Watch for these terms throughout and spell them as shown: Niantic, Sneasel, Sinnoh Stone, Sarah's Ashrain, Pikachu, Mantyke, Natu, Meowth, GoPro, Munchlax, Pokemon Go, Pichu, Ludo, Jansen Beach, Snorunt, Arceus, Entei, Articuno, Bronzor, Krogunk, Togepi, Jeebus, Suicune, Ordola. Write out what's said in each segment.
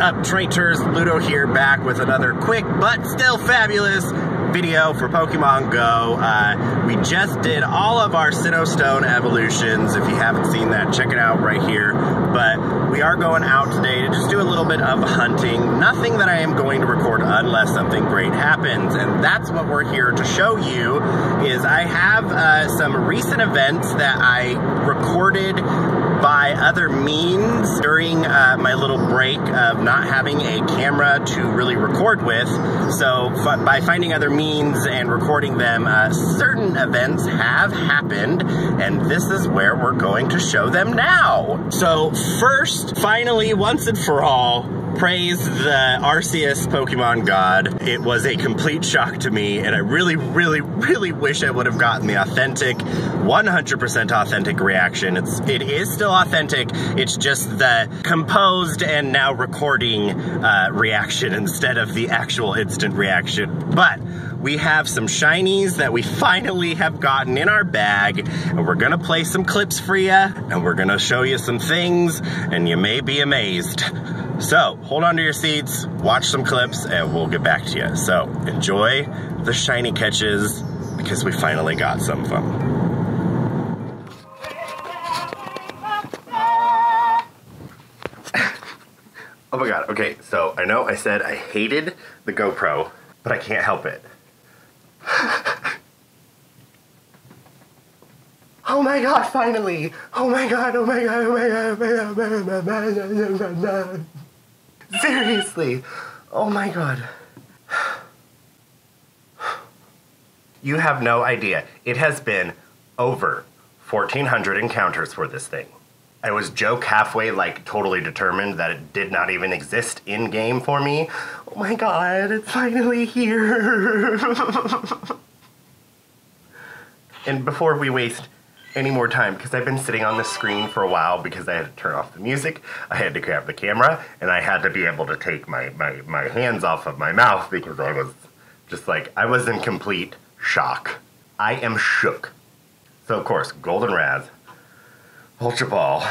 up, traitors. Ludo here, back with another quick but still fabulous video for Pokemon Go. We just did all of our Sinnoh Stone evolutions. If you haven't seen that, check it out right here. But we are going out today to just do a little bit of hunting. Nothing that I am going to record unless something great happens, and that's what we're here to show you. Is I have some recent events that I recorded by other means during my little break of not having a camera to really record with. So by finding other means and recording them, certain events have happened, and this is where we're going to show them now. So first, finally, once and for all, praise the Arceus Pokemon God. It was a complete shock to me, and I really, really, really wish I would have gotten the authentic, 100% authentic reaction. It is still authentic, it's just the composed and now recording reaction instead of the actual instant reaction. But we have some shinies that we finally have gotten in our bag, and we're gonna play some clips for you, and we're gonna show you some things, and you may be amazed. So, hold on to your seats, watch some clips, and we'll get back to you. So, enjoy the shiny catches, because we finally got some of them. Oh my god, okay, so I know I said I hated the GoPro, but I can't help it. Oh my god, finally! Oh my god, oh my god, oh my god, oh my god, oh my god, oh my god, oh my god. Seriously! Oh my god. You have no idea. It has been over 1,400 encounters for this thing. I was joke halfway, like, totally determined that it did not even exist in-game for me. Oh my god, it's finally here! And before we waste any more time, because I've been sitting on the screen for a while because I had to turn off the music, I had to grab the camera, and I had to be able to take my hands off of my mouth because I was just like, I was in complete shock. I am shook. So of course, Golden Raz, Ultra Ball.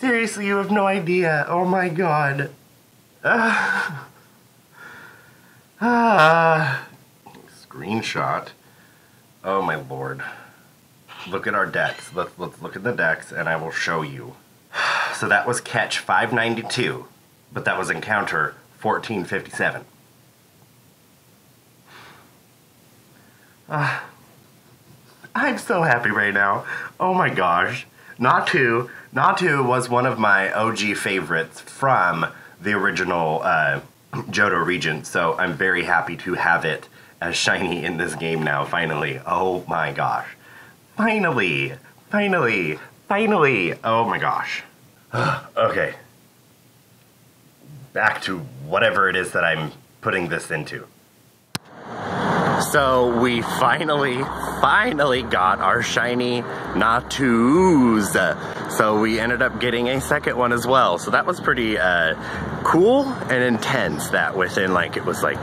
Seriously, you have no idea. Oh my god. Screenshot. Oh my lord. Look at our decks. Let's look at the decks and I will show you. So that was catch 592, but that was encounter 1457. I'm so happy right now. Oh my gosh. Natu was one of my OG favorites from the original Johto region, so I'm very happy to have it as shiny in this game now, finally. Oh my gosh. Finally! Finally! Finally! Oh my gosh. Okay. Back to whatever it is that I'm putting this into. So we finally got our shiny Natus. So we ended up getting a second one as well. So that was pretty cool and intense that within like, it was like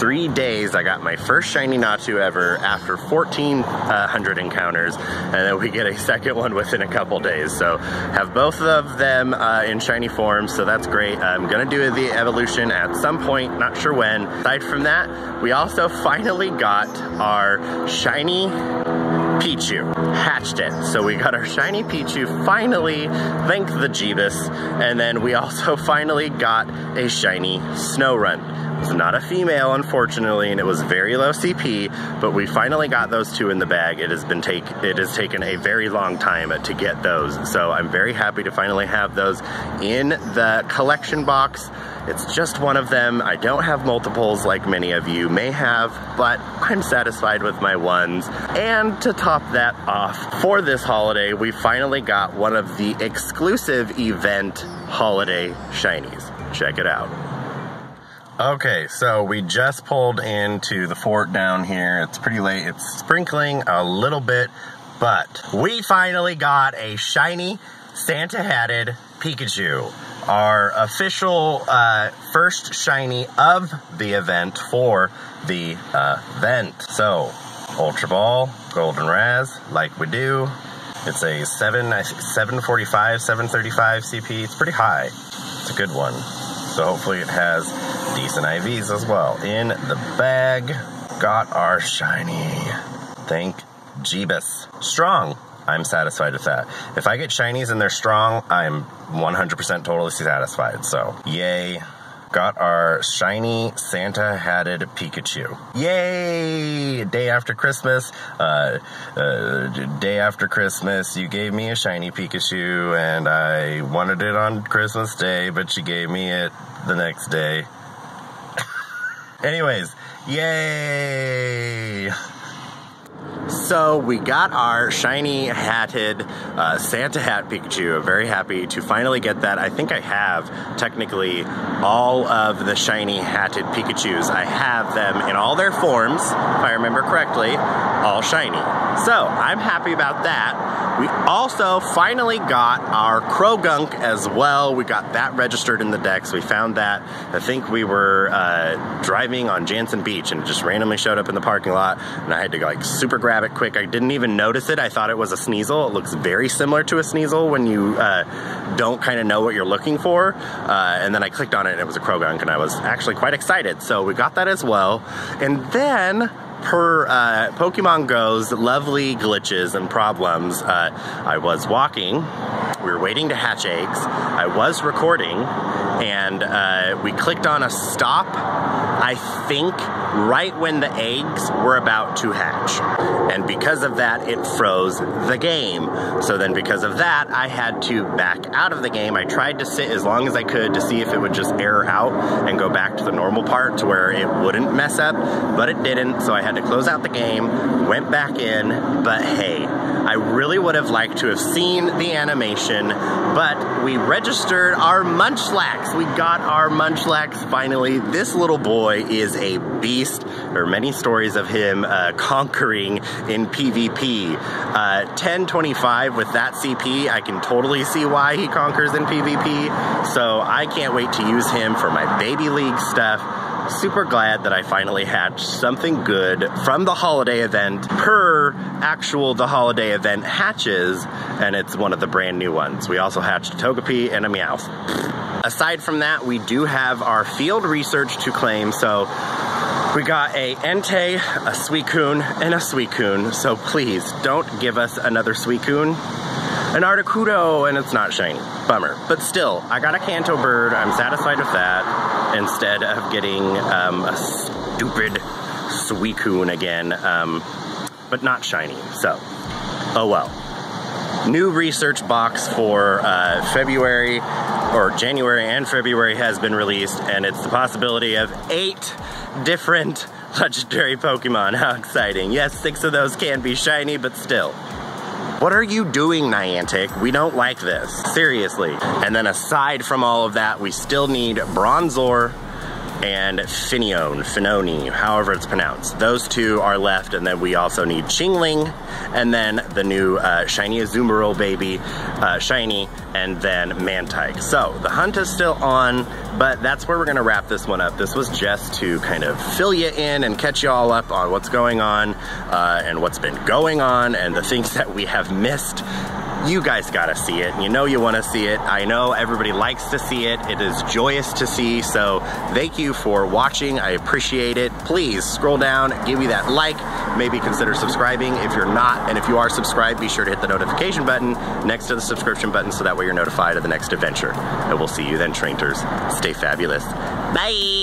3 days I got my first shiny Natu ever after 1,400 encounters, and then we get a second one within a couple days. So have both of them in shiny form, so that's great. I'm gonna do the evolution at some point, not sure when. Aside from that, we also finally got our shiny Pichu, hatched it. So we got our shiny Pichu finally, thank the Jeebus, and then we also finally got a shiny Snorunt. It's not a female, unfortunately, and it was very low CP, but we finally got those two in the bag. It has taken a very long time to get those, so I'm very happy to finally have those in the collection box. It's just one of them. I don't have multiples like many of you may have, but I'm satisfied with my ones. And to top that off, for this holiday, we finally got one of the exclusive event holiday shinies. Check it out. Okay, so we just pulled into the fort down here. It's pretty late. It's sprinkling a little bit, but we finally got a shiny Santa-hatted Pikachu. our official first shiny of the event for the event. So, Ultra Ball, Golden Raz, like we do. It's a 745, 735 CP. It's pretty high. It's a good one. So hopefully it has decent IVs as well. In the bag, got our shiny. Thank Jeebus. Strong. I'm satisfied with that. If I get shinies and they're strong, I'm 100% totally satisfied. So, yay. Got our shiny Santa-hatted Pikachu. Yay! Day after Christmas. Day after Christmas, you gave me a shiny Pikachu, and I wanted it on Christmas Day, but you gave me it the next day. Anyways, yay! So we got our shiny hatted Santa hat Pikachu. I'm very happy to finally get that. I think I have technically all of the shiny hatted Pikachus. I have them in all their forms, if I remember correctly, all shiny. So I'm happy about that. We also finally got our Krogunk as well. We got that registered in the decks. We found that. I think we were driving on Jansen Beach and it just randomly showed up in the parking lot and I had to like super grab it quick. I didn't even notice it. I thought it was a Sneasel. It looks very similar to a Sneasel when you don't kind of know what you're looking for. And then I clicked on it and it was a Krogunk and I was actually quite excited. So we got that as well. And then per Pokemon Go's lovely glitches and problems, I was walking, we were waiting to hatch eggs, I was recording, and we clicked on a stop, I think right when the eggs were about to hatch. And because of that, it froze the game. So then because of that, I had to back out of the game. I tried to sit as long as I could to see if it would just error out and go back to the normal part to where it wouldn't mess up, but it didn't, so I had to close out the game, went back in, but hey, I really would have liked to have seen the animation, but we registered our Munchlax. We got our Munchlax finally. This little boy is a beast. There are many stories of him conquering in PvP. 1025 with that CP, I can totally see why he conquers in PvP. So I can't wait to use him for my baby league stuff. Super glad that I finally hatched something good from the holiday event per actual the holiday event hatches, and it's one of the brand new ones. We also hatched a Togepi and a Meowth. Aside from that, we do have our field research to claim, so we got a Entei, a Suicune, and a Suicune, so please don't give us another Suicune. An Articuno, and it's not shiny. Bummer. But still, I got a Kanto bird. I'm satisfied with that. Instead of getting a stupid Suicune again, but not shiny. So, oh well. New research box for February, or January and February has been released, and it's the possibility of 8 different legendary Pokemon. How exciting. Yes, 6 of those can be shiny, but still. What are you doing, Niantic? We don't like this. Seriously. And then aside from all of that, we still need Bronzor and Finion, Finoni, however it's pronounced. Those two are left, and then we also need Chingling, and then the new shiny Azumarill baby, shiny, and then Mantyke. So the hunt is still on, but that's where we're gonna wrap this one up. This was just to kind of fill you in and catch you all up on what's going on and what's been going on and the things that we have missed. You guys gotta see it. You know you wanna see it. I know everybody likes to see it. It is joyous to see, so thank you for watching. I appreciate it. Please scroll down, give me that like, maybe consider subscribing if you're not, and if you are subscribed, be sure to hit the notification button next to the subscription button so that way you're notified of the next adventure. And we'll see you then, trainters. Stay fabulous. Bye!